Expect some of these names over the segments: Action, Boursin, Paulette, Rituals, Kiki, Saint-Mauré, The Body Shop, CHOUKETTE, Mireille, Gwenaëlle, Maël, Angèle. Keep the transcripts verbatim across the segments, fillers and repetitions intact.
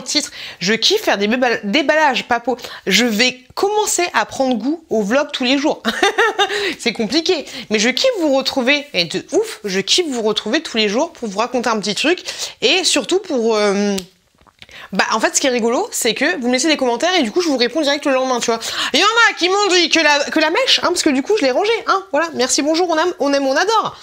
le titre, je kiffe faire des déballages, papo. Je vais commencer à prendre goût au vlog tous les jours. C'est compliqué, mais je kiffe vous retrouver, et de ouf, je kiffe vous retrouver tous les jours pour vous raconter un petit truc et surtout pour... Euh, Bah en fait ce qui est rigolo c'est que vous me laissez des commentaires et du coup je vous réponds direct le lendemain, tu vois. Il y en a qui m'ont dit que la, que la mèche, hein, parce que du coup je l'ai rangée, hein, voilà, merci, bonjour, on aime, on aime, on adore.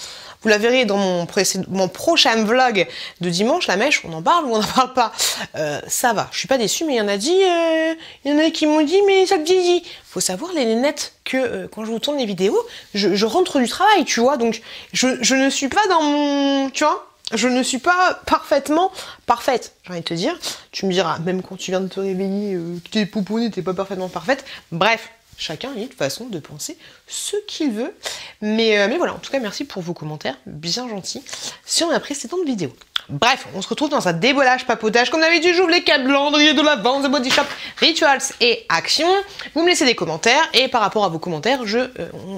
Vous la verrez dans mon, mon prochain vlog de dimanche, la mèche, on en parle ou on n'en parle pas. Euh, ça va, je suis pas déçue, mais il y en a dit, euh, il y en a qui m'ont dit mais ça te dit. Faut savoir les lunettes que euh, quand je vous tourne les vidéos, je, je rentre du travail, tu vois, donc je, je ne suis pas dans mon, tu vois. Je ne suis pas parfaitement parfaite, j'ai envie de te dire. Tu me diras, même quand tu viens de te réveiller, euh, que t'es pouponné, t'es pas parfaitement parfaite. Bref, chacun a une façon de penser ce qu'il veut. Mais, euh, mais voilà, en tout cas, merci pour vos commentaires, bien gentils, sur la précédente vidéo. Bref, on se retrouve dans un déballage papotage. Comme d'habitude, j'ouvre les calendriers de la vente The Body Shop, Rituals et Action. Vous me laissez des commentaires et par rapport à vos commentaires, je, euh,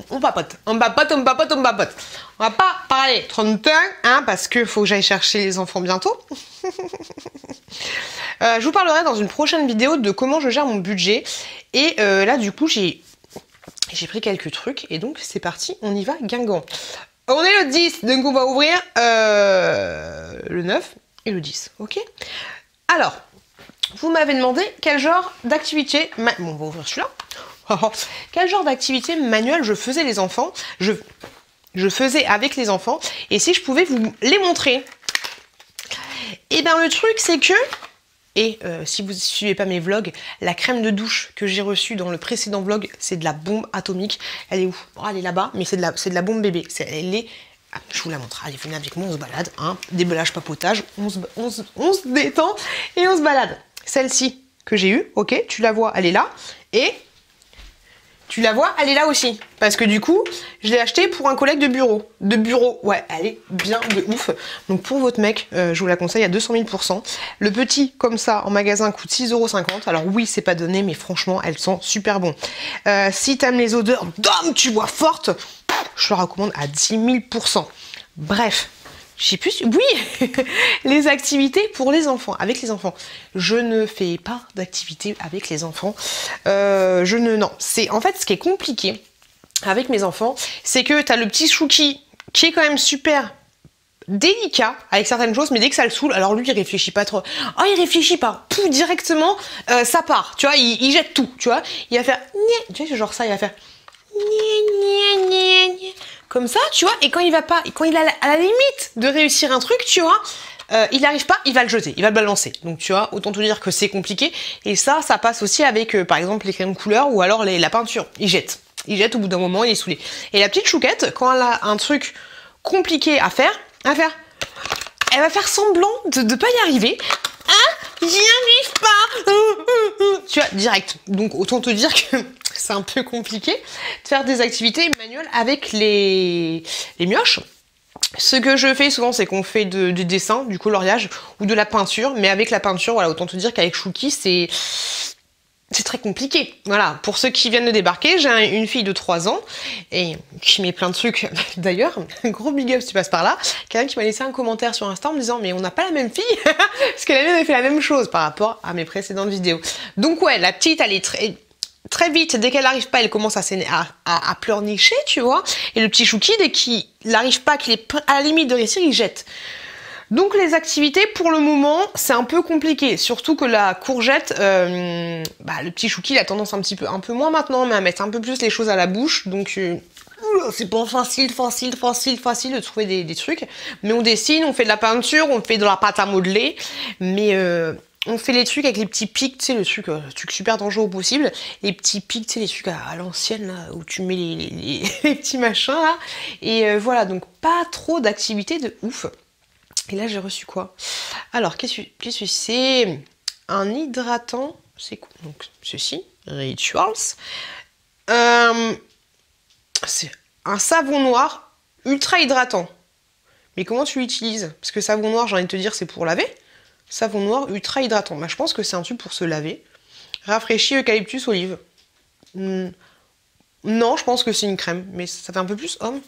on, on papote. On papote, on papote, on papote. On va pas parler trente-un, hein, parce que faut que j'aille chercher les enfants bientôt. euh, je vous parlerai dans une prochaine vidéo de comment je gère mon budget. Et euh, là, du coup, j'ai j'ai pris quelques trucs et donc c'est parti, on y va, guingamp. On est le dix, donc on va ouvrir euh, le neuf et le dix, ok? Alors, vous m'avez demandé quel genre d'activité... Ma... Bon, on va ouvrir celui-là. Oh, quel genre d'activité manuelle je faisais les enfants, je, je faisais avec les enfants, et si je pouvais vous les montrer. Et bien, le truc, c'est que... Et euh, si vous ne suivez pas mes vlogs, la crème de douche que j'ai reçue dans le précédent vlog, c'est de la bombe atomique. Elle est où? Oh, elle est là-bas, mais c'est de, de la bombe bébé. Est, elle est... Ah, je vous la montre. Allez, venez avec moi, on se balade. Hein. Déballage, papotage, on se, on, se, on se détend et on se balade. Celle-ci que j'ai eue, ok, tu la vois, elle est là. Et tu la vois, elle est là aussi. Parce que du coup, je l'ai achetée pour un collègue de bureau. De bureau, ouais, elle est bien de ouf. Donc pour votre mec, euh, je vous la conseille à deux cent mille pour cent. Le petit, comme ça, en magasin, coûte six euros cinquante. Alors oui, c'est pas donné, mais franchement, elle sent super bon. Euh, si t'aimes les odeurs d'homme, tu vois, forte, je le recommande à dix mille pour cent. Bref, je sais plus, oui, les activités pour les enfants, avec les enfants. Je ne fais pas d'activités avec les enfants. Euh, je ne, non, c'est en fait ce qui est compliqué avec mes enfants, c'est que tu as le petit Chouki qui est quand même super délicat avec certaines choses, mais dès que ça le saoule, alors lui il réfléchit pas trop. Oh, il réfléchit pas, pouf, directement euh, ça part, tu vois, il, il jette tout, tu vois, il va faire, tu vois, genre ça, il va faire comme ça, tu vois, et quand il va pas, et quand il a la, à la limite de réussir un truc, tu vois, Euh, il n'arrive pas, il va le jeter, il va le balancer. Donc tu vois, autant te dire que c'est compliqué. Et ça, ça passe aussi avec, euh, par exemple, les crèmes couleurs ou alors les, la peinture. Il jette. Il jette au bout d'un moment, il est saoulé. Et la petite Chouquette, quand elle a un truc compliqué à faire, à faire, elle va faire semblant de ne pas y arriver. Hein? J'y arrive pas! Tu vois, direct. Donc autant te dire que c'est un peu compliqué de faire des activités manuelles avec les, les mioches. Ce que je fais souvent, c'est qu'on fait de, des dessins, du coloriage ou de la peinture, mais avec la peinture, voilà, autant te dire qu'avec Chouki, c'est c'est très compliqué. Voilà, pour ceux qui viennent de débarquer, j'ai une fille de trois ans et qui met plein de trucs. D'ailleurs, gros big up si tu passes par là. Quelqu'un qui m'a laissé un commentaire sur Insta en me disant mais on n'a pas la même fille parce que la mienne avait fait la même chose par rapport à mes précédentes vidéos. Donc ouais, la petite, elle est très Très vite, dès qu'elle n'arrive pas, elle commence à, à, à, à pleurnicher, tu vois. Et le petit Chouki, dès qu'il n'arrive pas, qu'il est à la limite de réussir, il jette. Donc les activités, pour le moment, c'est un peu compliqué. Surtout que la courgette, euh, bah, le petit Chouki, il a tendance un petit peu, un peu moins maintenant, mais à mettre un peu plus les choses à la bouche. Donc euh, c'est pas facile, facile, facile, facile de trouver des, des trucs. Mais on dessine, on fait de la peinture, on fait de la pâte à modeler. Mais... Euh, on fait les trucs avec les petits pics, tu sais, le truc, euh, truc super dangereux au possible. Les petits pics, tu sais, les trucs à, à l'ancienne, là, où tu mets les, les, les, les petits machins, là. Et euh, voilà, donc pas trop d'activités de ouf. Et là, j'ai reçu quoi? Alors, qu'est-ce que c'est? Un hydratant, c'est quoi? Donc, ceci, Rituals. Euh, c'est un savon noir ultra hydratant. Mais comment tu l'utilises? Parce que savon noir, j'ai envie de te dire, c'est pour laver. Savon noir ultra hydratant. Bah, je pense que c'est un tube pour se laver. Rafraîchi, eucalyptus, olive. Hmm. Non, je pense que c'est une crème. Mais ça fait un peu plus homme.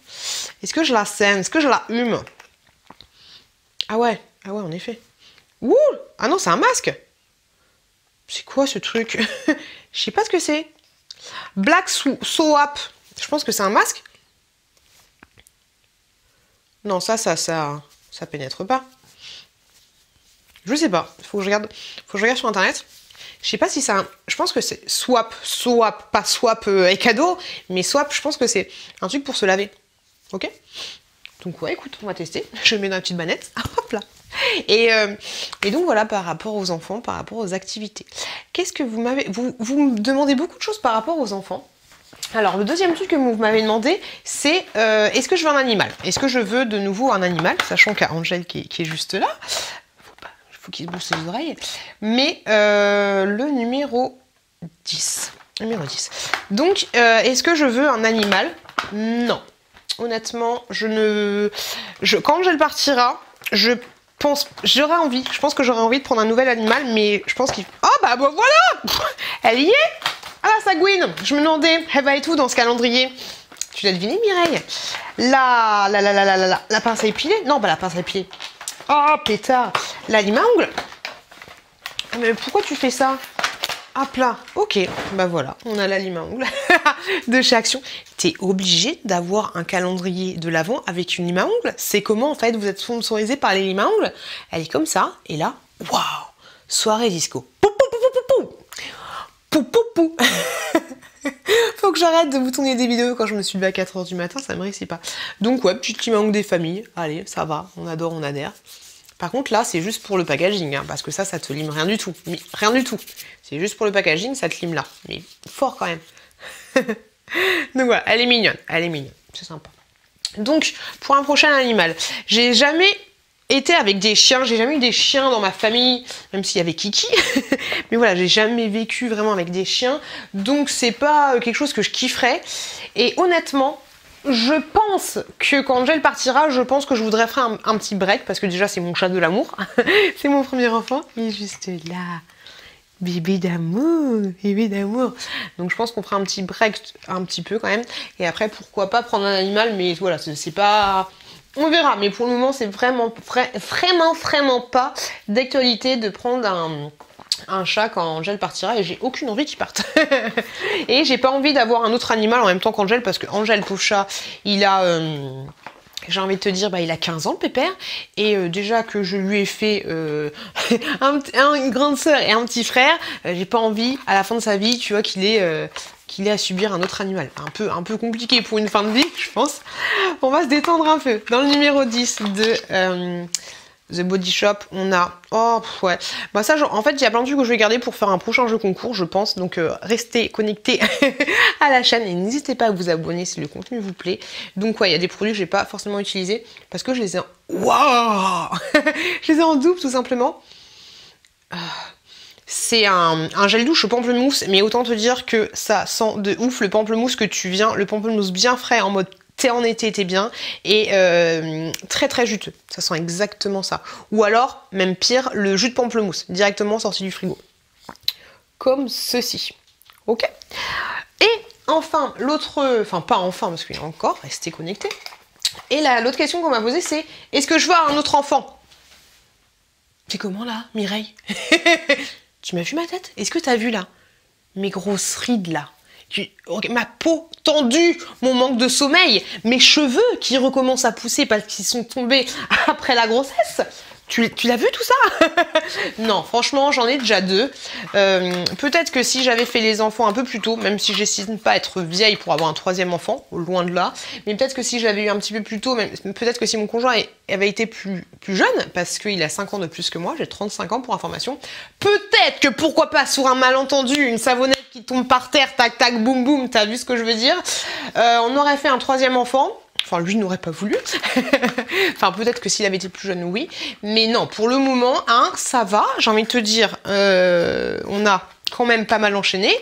Est-ce que je la sème? Est-ce que je la hume? Ah ouais. Ah ouais, en effet. Ouh! Ah non, c'est un masque. C'est quoi ce truc? Je sais pas ce que c'est. Black Soap. Je pense que c'est un masque. Non, ça, ça, ça, ça pénètre pas. Je sais pas. Faut que je regarde, faut que je regarde sur internet. Je sais pas si ça. Je pense que c'est swap, swap, pas swap euh, avec cadeau, mais swap. Je pense que c'est un truc pour se laver. Ok. Donc ouais, écoute, on va tester. Je mets dans la petite manette. Hop là. Et, euh, et donc voilà, par rapport aux enfants, par rapport aux activités. Qu'est-ce que vous m'avez... Vous, vous me demandez beaucoup de choses par rapport aux enfants. Alors le deuxième truc que vous m'avez demandé, c'est euh, est-ce que je veux un animal? Est-ce que je veux de nouveau un animal? Sachant qu'il y a Angèle qui est, qui est juste là. Faut pas, faut qu'il se bouge ses oreilles. Mais euh, le numéro dix. Numéro dix. Donc, euh, est-ce que je veux un animal? Non. Honnêtement, je ne... Je, quand Angèle partira, je... J'aurais envie, je pense que j'aurais envie de prendre un nouvel animal, mais je pense qu'il... Oh bah, bah voilà. Elle y est. Ah la Sagouine. Je me demandais, elle va et tout dans ce calendrier. Tu l'as deviné Mireille? La, la, la, la, la, la, la pince à épiler. Non, bah la pince à épiler. Oh pétard. La lime à ongles. Mais pourquoi tu fais ça? Hop là. Ok, bah voilà, on a la lime à ongles de chez Action. T'es obligé d'avoir un calendrier de l'avant avec une lime à ongles. C'est comment en fait? Vous êtes sponsorisé par les limes à ongles. Elle est comme ça, et là, waouh, soirée disco. Pou, pou, pou, pou, pou, pou, pou, pou. Faut que j'arrête de vous tourner des vidéos quand je me suis levée à quatre heures du matin, ça me réussit pas. Donc ouais, petite lime à ongles des familles. Allez, ça va, on adore, on adhère. Par contre, là, c'est juste pour le packaging, hein, parce que ça, ça te lime rien du tout. Mais rien du tout. C'est juste pour le packaging, ça te lime là. Mais fort quand même. Donc voilà, elle est mignonne. Elle est mignonne. C'est sympa. Donc, pour un prochain animal, j'ai jamais été avec des chiens. J'ai jamais eu des chiens dans ma famille, même s'il y avait Kiki. Mais voilà, j'ai jamais vécu vraiment avec des chiens. Donc, c'est pas quelque chose que je kifferais. Et honnêtement... Je pense que quand Angèle partira, je pense que je voudrais faire un, un petit break parce que déjà c'est mon chat de l'amour, c'est mon premier enfant, il est juste là, bébé d'amour, bébé d'amour. Donc je pense qu'on fera un petit break un petit peu quand même et après pourquoi pas prendre un animal, mais voilà c'est pas, on verra. Mais pour le moment c'est vraiment, vraiment, vraiment pas d'actualité de prendre un. un chat quand Angèle partira et j'ai aucune envie qu'il parte. Et j'ai pas envie d'avoir un autre animal en même temps qu'Angèle parce que Angèle pauvre chat, il a euh, j'ai envie de te dire, bah, il a quinze ans le pépère et euh, déjà que je lui ai fait euh, un, un, une grande sœur et un petit frère, euh, j'ai pas envie à la fin de sa vie, tu vois, qu'il est euh, qu'il ait à subir un autre animal. Un peu, un peu compliqué pour une fin de vie, je pense. On va se détendre un peu. Dans le numéro dix de... Euh, The Body Shop, on a... Oh, ouais. Bah ça, genre, en fait, il y a plein de trucs que je vais garder pour faire un prochain jeu concours, je pense. Donc, euh, restez connectés à la chaîne et n'hésitez pas à vous abonner si le contenu vous plaît. Donc, ouais, il y a des produits que j'ai pas forcément utilisés parce que je les ai en... Waouh. Je les ai en double, tout simplement. C'est un, un gel douche au pamplemousse, mais autant te dire que ça sent de ouf le pamplemousse que tu viens, le pamplemousse bien frais en mode... T'es en été, t'es bien, et euh, très très juteux, ça sent exactement ça. Ou alors, même pire, le jus de pamplemousse, directement sorti du frigo. Comme ceci, ok? Et enfin, l'autre, enfin pas enfin, parce qu'il est encore, restez connectés. Et là, l'autre question qu'on m'a posée, c'est, est-ce que je veux un autre enfant? C'est comment là, Mireille? Tu m'as vu ma tête? Est-ce que t'as vu là? Mes grosses rides là? Okay, ma peau tendue, mon manque de sommeil, mes cheveux qui recommencent à pousser parce qu'ils sont tombés après la grossesse. Tu, tu l'as vu tout ça? Non, franchement, j'en ai déjà deux. Euh, Peut-être que si j'avais fait les enfants un peu plus tôt, même si j'estime pas être vieille pour avoir un troisième enfant, loin de là, mais peut-être que si je l'avais eu un petit peu plus tôt, peut-être que si mon conjoint avait été plus, plus jeune, parce qu'il a cinq ans de plus que moi, j'ai trente-cinq ans pour information, peut-être que pourquoi pas, sur un malentendu, une savonnette qui tombe par terre, tac tac, boum boum, t'as vu ce que je veux dire, euh, on aurait fait un troisième enfant. Enfin, lui n'aurait pas voulu. Enfin, peut-être que s'il avait été plus jeune, oui. Mais non, pour le moment, hein, ça va. J'ai envie de te dire, euh, on a quand même pas mal enchaîné.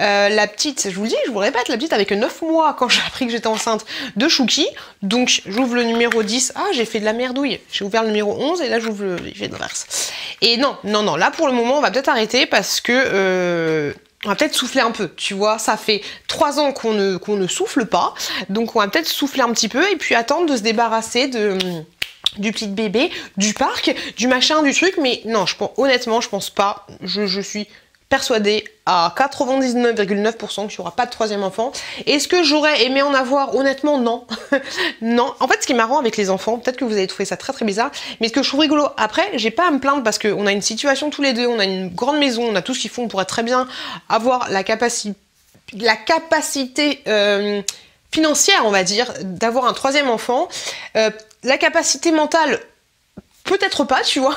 Euh, la petite, je vous le dis, je vous le répète, la petite avec neuf mois quand j'ai appris que j'étais enceinte de Chouki. Donc, j'ouvre le numéro dix. Ah, j'ai fait de la merdouille. J'ai ouvert le numéro onze et là, j'ouvre le... J'ai fait de l'inverse. Et non, non, non. Là, pour le moment, on va peut-être arrêter parce que... Euh... On va peut-être souffler un peu, tu vois, ça fait trois ans qu'on ne, qu'on ne souffle pas, donc on va peut-être souffler un petit peu et puis attendre de se débarrasser de, du petit bébé, du parc, du machin, du truc, mais non, je pense, honnêtement, je pense pas, je, je suis persuadée à quatre-vingt-dix-neuf virgule neuf pour cent que je n'aurai pas de troisième enfant. Est-ce que j'aurais aimé en avoir? Honnêtement, non. Non. En fait, ce qui est marrant avec les enfants, peut-être que vous avez trouvé ça très très bizarre, mais ce que je trouve rigolo, après, j'ai pas à me plaindre parce qu'on a une situation tous les deux, on a une grande maison, on a tout ce qu'il faut, on pourrait très bien avoir la, capaci la capacité euh, financière, on va dire, d'avoir un troisième enfant. Euh, la capacité mentale, peut-être pas, tu vois,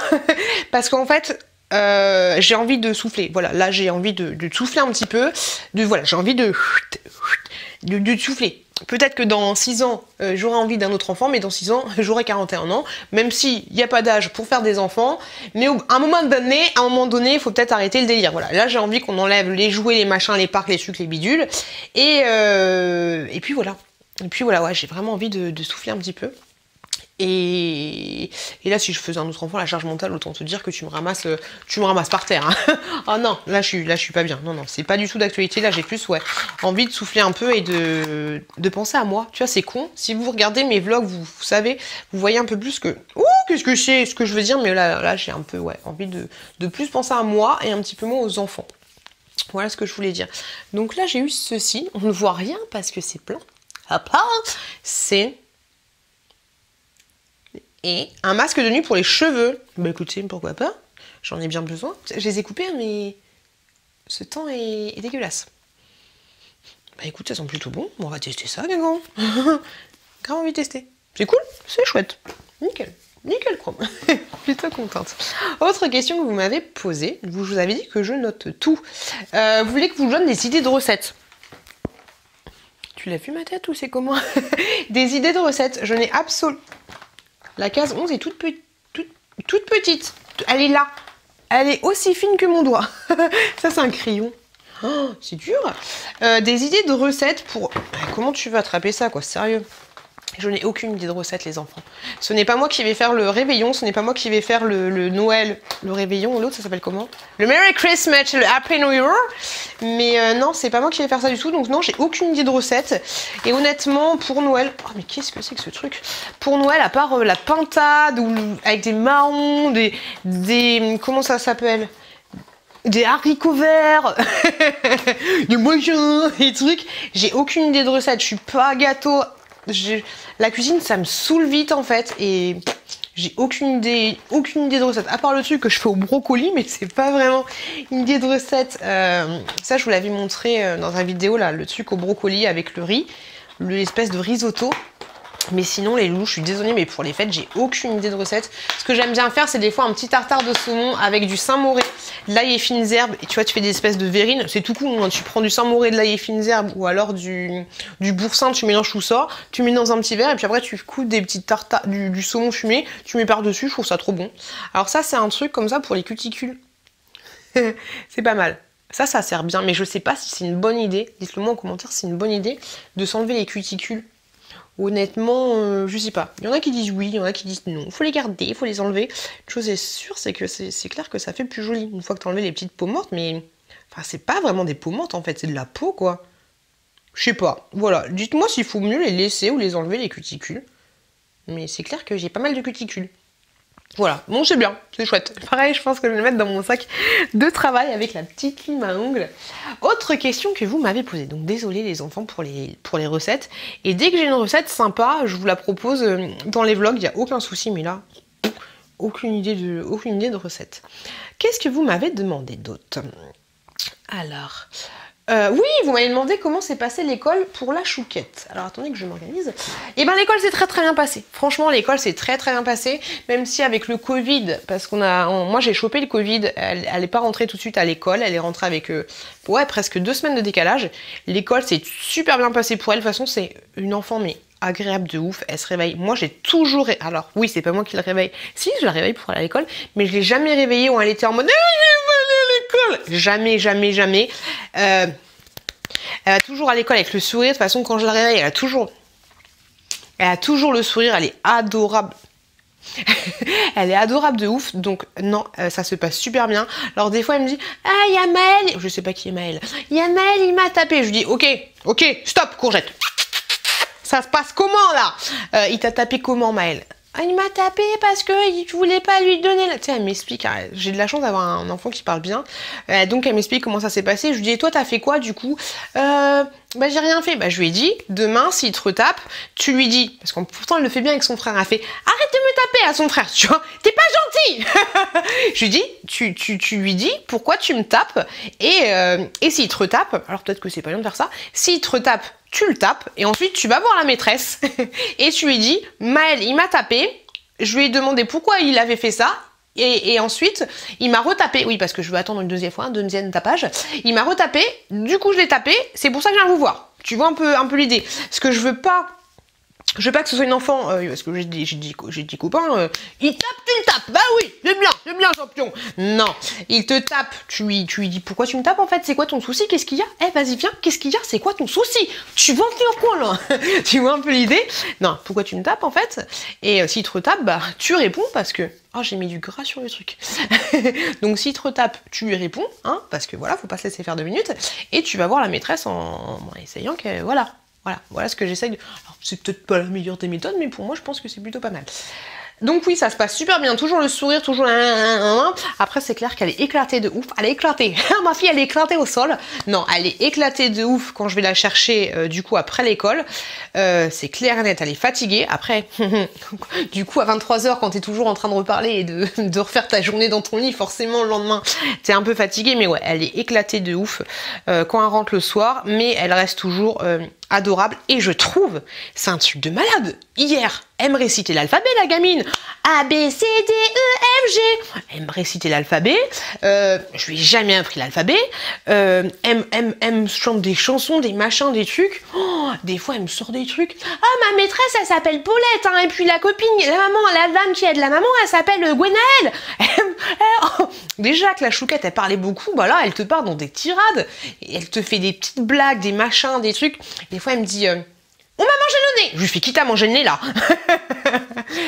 parce qu'en fait... Euh, j'ai envie de souffler, voilà, là j'ai envie de, de souffler un petit peu, de, voilà, j'ai envie de, de, de souffler. Peut-être que dans six ans, euh, j'aurai envie d'un autre enfant, mais dans six ans, j'aurai quarante et un ans, même s'il n'y a pas d'âge pour faire des enfants, mais au, à un moment donné, à un moment donné, il faut peut-être arrêter le délire, voilà. Là j'ai envie qu'on enlève les jouets, les machins, les parcs, les sucres, les bidules, et, euh, et puis voilà, et puis voilà, ouais, j'ai vraiment envie de, de souffler un petit peu. Et... et là, si je faisais un autre enfant, la charge mentale, autant te dire que tu me ramasses, tu me ramasses par terre. Hein. Oh non, là je suis, là je suis pas bien. Non non, c'est pas du tout d'actualité. Là, j'ai plus ouais envie de souffler un peu et de, de penser à moi. Tu vois, c'est con. Si vous regardez mes vlogs, vous, vous savez, vous voyez un peu plus que ouh, qu'est-ce que c'est, ce que je veux dire. Mais là, là, j'ai un peu ouais envie de, de plus penser à moi et un petit peu moins aux enfants. Voilà ce que je voulais dire. Donc là, j'ai eu ceci. On ne voit rien parce que c'est plein. Hop, hop, c'est et un masque de nuit pour les cheveux. Bah écoutez, pourquoi pas? J'en ai bien besoin. Je les ai coupés, mais ce temps est, est dégueulasse. Bah écoute, ça sent plutôt bon. On va tester ça, les gars. Grave envie de tester. C'est cool, c'est chouette. Nickel. Nickel chrome. Plutôt contente. Autre question que vous m'avez posée. Vous, je vous avais dit que je note tout. Euh, vous voulez que je vous donne des idées de recettes? Tu l'as vu ma tête ou c'est comment? Des idées de recettes. Je n'ai absolument... La case onze est toute, pe toute, toute petite. Elle est là. Elle est aussi fine que mon doigt. Ça, c'est un crayon. Oh, c'est dur. Euh, des idées de recettes pour... Comment tu veux attraper ça, quoi? Sérieux. Je n'ai aucune idée de recette, les enfants. Ce n'est pas moi qui vais faire le réveillon. Ce n'est pas moi qui vais faire le, le Noël. Le réveillon, l'autre, ça s'appelle comment? Le Merry Christmas, le Happy New Year. Mais euh, non, c'est pas moi qui vais faire ça du tout. Donc non, j'ai aucune idée de recette. Et honnêtement, pour Noël... Oh, mais qu'est-ce que c'est que ce truc? Pour Noël, à part euh, la pintade, ou, avec des marrons, des... des comment ça s'appelle? Des haricots verts, des mochons, des trucs. J'ai aucune idée de recette. Je suis pas gâteau. Je... La cuisine, ça me saoule vite en fait, et j'ai aucune idée, aucune idée de recette, à part le truc que je fais au brocoli, mais c'est pas vraiment une idée de recette. Euh, ça, je vous l'avais montré dans la vidéo là, le truc au brocoli avec le riz, l'espèce de risotto. Mais sinon, les loups, je suis désolée, mais pour les fêtes, j'ai aucune idée de recette. Ce que j'aime bien faire, c'est des fois un petit tartare de saumon avec du Saint-Mauré, de l'ail et fines herbes. Et tu vois, tu fais des espèces de verrines. C'est tout con, hein. Tu prends du Saint-Mauré, de l'ail et fines herbes, ou alors du, du boursin, tu mélanges tout ça, tu mets dans un petit verre, et puis après, tu coupes des petites tartares, du, du saumon fumé, tu mets par-dessus, je trouve ça trop bon. Alors ça, c'est un truc comme ça pour les cuticules. C'est pas mal. Ça, ça sert bien, mais je sais pas si c'est une bonne idée. Dites-le moi en commentaire si c'est une bonne idée de s'enlever les cuticules. Honnêtement, euh, je sais pas. Il y en a qui disent oui, il y en a qui disent non. Il faut les garder, il faut les enlever. Une chose est sûre, c'est que c'est clair que ça fait plus joli. Une fois que tu as enlevé les petites peaux mortes, mais... Enfin, c'est pas vraiment des peaux mortes, en fait. C'est de la peau, quoi. Je sais pas. Voilà. Dites-moi s'il faut mieux les laisser ou les enlever, les cuticules. Mais c'est clair que j'ai pas mal de cuticules. Voilà. Bon, c'est bien. C'est chouette. Pareil, je pense que je vais le mettre dans mon sac de travail avec la petite lime à ongles. Autre question que vous m'avez posée. Donc, désolé les enfants pour les, pour les recettes. Et dès que j'ai une recette sympa, je vous la propose dans les vlogs. Il n'y a aucun souci, mais là, aucune idée de, aucune idée de recette. Qu'est-ce que vous m'avez demandé d'autre? Alors... Euh, oui, vous m'avez demandé comment s'est passée l'école pour la chouquette. Alors attendez que je m'organise. Eh bien l'école s'est très très bien passée. Franchement l'école s'est très très bien passée, même si avec le Covid, parce qu'on a, on, moi j'ai chopé le Covid, elle n'est pas rentrée tout de suite à l'école, elle est rentrée avec euh, ouais presque deux semaines de décalage. L'école s'est super bien passée pour elle. De toute façon c'est une enfant mais agréable de ouf, elle se réveille. Moi j'ai toujours, ré... alors oui c'est pas moi qui la réveille, si je la réveille pour aller à l'école, mais je l'ai jamais réveillée où elle était en mode jamais, jamais, jamais. Euh, elle va toujours à l'école avec le sourire. De toute façon, quand je la réveille, elle a toujours, elle a toujours le sourire. Elle est adorable. Elle est adorable de ouf. Donc non, euh, ça se passe super bien. Alors des fois, elle me dit, ah, il y a Maël. Je sais pas qui est Maël. Il y a Maël, il m'a tapé. Je lui dis, ok, ok, stop, courgette. Ça se passe comment là? euh, Il t'a tapé comment, Maël? il m'a tapé parce que je voulais pas lui donner la... Tu sais, elle m'explique, j'ai de la chance d'avoir un enfant qui parle bien, euh, donc elle m'explique comment ça s'est passé. Je lui dis, toi t'as fait quoi du coup? euh, Bah j'ai rien fait. Bah je lui ai dit, demain s'il te retape, tu lui dis, parce qu'en pourtant elle le fait bien avec son frère, elle fait, arrête de me taper à son frère, tu vois, t'es pas gentil. Je lui dis, tu, tu, tu lui dis pourquoi tu me tapes, et, euh, et s'il te retape, alors peut-être que c'est pas bien de faire ça, s'il te retape, tu le tapes, et ensuite tu vas voir la maîtresse et tu lui dis, Maël il m'a tapé, je lui ai demandé pourquoi il avait fait ça, et, et ensuite il m'a retapé, oui parce que je veux attendre une deuxième fois, un deuxième tapage, il m'a retapé, du coup je l'ai tapé, c'est pour ça que je viens vous voir. Tu vois un peu, un peu l'idée, parce que je veux pas... Je veux pas que ce soit une enfant, euh, parce que j'ai dit, j'ai dit, j'ai dit copain, euh, il tape, tu le tapes, bah oui, c'est bien, c'est bien champion. Non, il te tape, tu lui, tu lui dis pourquoi tu me tapes en fait, c'est quoi ton souci, qu'est-ce qu'il y a, eh vas-y viens, qu'est-ce qu'il y a, c'est quoi ton souci, tu vas faire quoi là. Tu vois un peu l'idée. Non, pourquoi tu me tapes en fait, et euh, s'il te retape, bah tu réponds parce que... Oh, j'ai mis du gras sur le truc. Donc, s'il te retape, tu lui réponds, hein, parce que voilà, faut pas se laisser faire deux minutes, et tu vas voir la maîtresse en, en essayant que... Voilà. Voilà, voilà ce que j'essaye de... Alors, c'est peut-être pas la meilleure des méthodes, mais pour moi, je pense que c'est plutôt pas mal. Donc oui, ça se passe super bien. Toujours le sourire, toujours... Après, c'est clair qu'elle est éclatée de ouf. Elle est éclatée. Ma fille, elle est éclatée au sol. Non, elle est éclatée de ouf quand je vais la chercher, euh, du coup, après l'école. Euh, c'est clair et net. Elle est fatiguée. Après, du coup, à vingt-trois heures, quand t'es toujours en train de reparler et de, de refaire ta journée dans ton lit, forcément, le lendemain, t'es un peu fatiguée. Mais ouais, elle est éclatée de ouf euh, quand elle rentre le soir. Mais elle reste toujours... Euh, adorable, et je trouve, c'est un truc de malade. Hier, elle me récitait l'alphabet, la gamine. A, B, C, D, E, F, G. Elle me récitait l'alphabet. Euh, je lui ai jamais appris l'alphabet. Euh, elle, elle, elle me chante des chansons, des machins, des trucs. Oh, des fois, elle me sort des trucs. Ah, ma maîtresse, elle s'appelle Paulette. Hein, et puis la copine, la maman, la dame qui aide la maman, elle s'appelle Gwenaëlle. Oh, déjà que la chouquette, elle parlait beaucoup. Bah là, elle te parle dans des tirades. Et elle te fait des petites blagues, des machins, des trucs. Des fois, elle me dit... Euh, on m'a mangé le nez. Je lui fais, qui t'a mangé le nez là?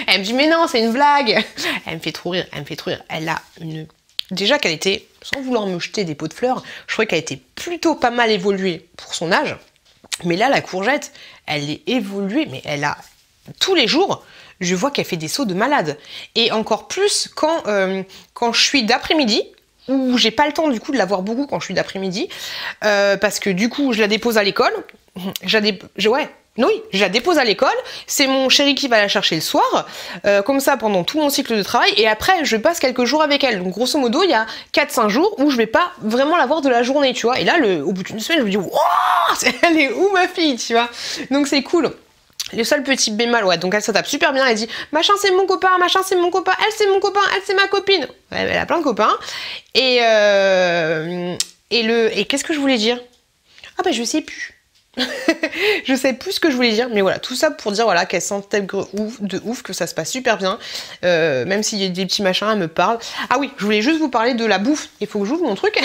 Elle me dit, mais non, c'est une blague. Elle me fait trop rire, elle me fait trop rire. Elle a une... Déjà qu'elle était, sans vouloir me jeter des pots de fleurs, je trouvais qu'elle était plutôt pas mal évoluée pour son âge. Mais là, la courgette, elle est évoluée, mais elle a... Tous les jours, je vois qu'elle fait des sauts de malade. Et encore plus quand, euh, quand je suis d'après-midi, où j'ai pas le temps du coup de la voir beaucoup quand je suis d'après-midi, euh, parce que du coup, je la dépose à l'école. Je la dépose... Ouais. Oui, je la dépose à l'école, c'est mon chéri qui va la chercher le soir, euh, comme ça pendant tout mon cycle de travail, et après je passe quelques jours avec elle. Donc grosso modo, il y a quatre cinq jours où je vais pas vraiment la voir de la journée, tu vois. Et là, le, au bout d'une semaine, je me dis, oh, elle est où ma fille, tu vois. Donc c'est cool. Le seul petit bémol, ouais, donc elle se tape super bien, elle dit, machin c'est mon copain, machin c'est mon copain, elle c'est mon copain, elle c'est ma copine. Ouais, elle a plein de copains. Et, euh, et, le, et qu'est-ce que je voulais dire? Ah bah je sais plus. Je sais plus ce que je voulais dire, mais voilà, tout ça pour dire voilà qu'elle s'intègre de ouf, que ça se passe super bien, euh, même s'il y a des petits machins, elle me parle. Ah oui, je voulais juste vous parler de la bouffe, il faut que j'ouvre mon truc.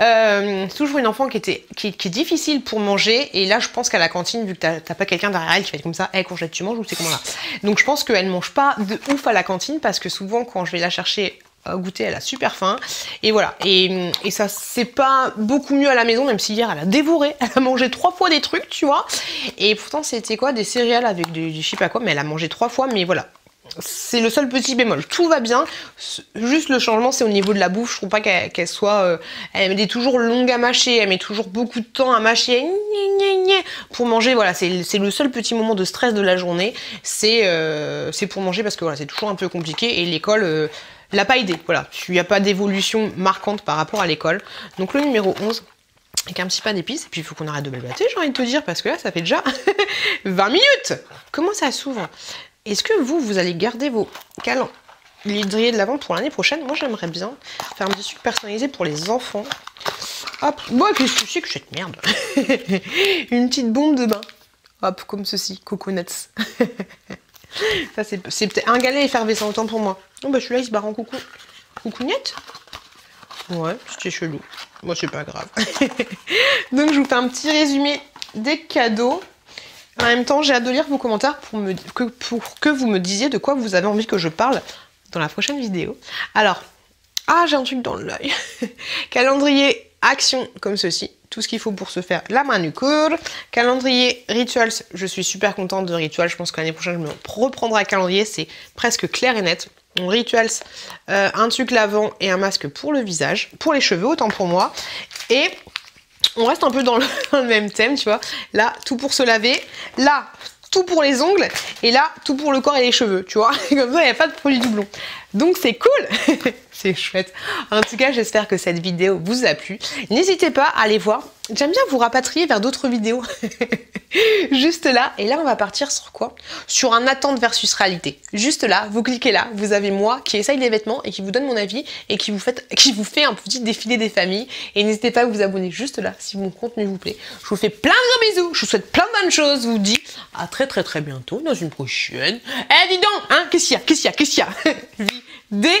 euh, c'est toujours une enfant qui, était, qui, qui est difficile pour manger, et là je pense qu'à la cantine, vu que t'as pas quelqu'un derrière elle qui fait comme ça, hé hey, courgette tu manges ou c'est comment là. Donc je pense qu'elle mange pas de ouf à la cantine, parce que souvent quand je vais la chercher goûter, elle a super faim, et voilà, et, et ça c'est pas beaucoup mieux à la maison, même si hier elle a dévoré, elle a mangé trois fois des trucs, tu vois, et pourtant c'était quoi, des céréales avec du, du je sais pas quoi, mais elle a mangé trois fois, mais voilà, c'est le seul petit bémol, tout va bien, juste le changement c'est au niveau de la bouffe, je trouve pas qu'elle qu'elle soit, euh, elle est toujours longue à mâcher, elle met toujours beaucoup de temps à mâcher, pour manger, voilà, c'est le seul petit moment de stress de la journée, c'est euh, c'est pour manger, parce que voilà, c'est toujours un peu compliqué, et l'école, euh, l'a pas aidé, voilà, il n'y a pas d'évolution marquante par rapport à l'école. Donc le numéro onze, avec un petit pain d'épices, et puis il faut qu'on arrête de blablater, j'ai envie de te dire, parce que là ça fait déjà vingt minutes. Comment ça s'ouvre? Est-ce que vous, vous allez garder vos calendriers de l'avant pour l'année prochaine? Moi j'aimerais bien faire un petit truc personnalisé pour les enfants. Hop, moi qu'est-ce que c'est que cette merde? Une petite bombe de bain, hop, comme ceci, coconuts. Ça c'est peut-être un galet effervescent, autant pour moi. Oh bah celui-là il se barre en coucou. Coucougnette? Ouais, c'était chelou. Moi c'est pas grave. Donc je vous fais un petit résumé des cadeaux. En même temps, j'ai hâte de lire vos commentaires pour, me, que, pour que vous me disiez de quoi vous avez envie que je parle dans la prochaine vidéo. Alors, ah j'ai un truc dans l'œil. Calendrier Action comme ceci. tout ce qu'il faut pour se faire la manucure. Calendrier Rituals, je suis super contente de Rituals, je pense que l'année prochaine je me reprendrai à calendrier, c'est presque clair et net. Donc, Rituals, euh, un tuc lavant et un masque pour le visage, pour les cheveux autant pour moi. Et on reste un peu dans le, dans le même thème, tu vois, là tout pour se laver, là tout pour les ongles et là tout pour le corps et les cheveux, tu vois, comme ça il n'y a pas de produit doublon. Donc c'est cool, c'est chouette. En tout cas, j'espère que cette vidéo vous a plu. N'hésitez pas à aller voir. J'aime bien vous rapatrier vers d'autres vidéos. Juste là, et là on va partir sur quoi? Sur un attente versus réalité. Juste là, vous cliquez là, vous avez moi qui essaye les vêtements et qui vous donne mon avis et qui vous fait, qui vous fait un petit défilé des familles. Et n'hésitez pas à vous abonner juste là si mon contenu vous plaît. Je vous fais plein de gros bisous, je vous souhaite plein de bonnes choses. Je vous dis à très très très bientôt dans une prochaine. Eh dis donc, hein, qu'est-ce qu'il y a, qu'est-ce qu'il y a, qu'est-ce qu'il y a des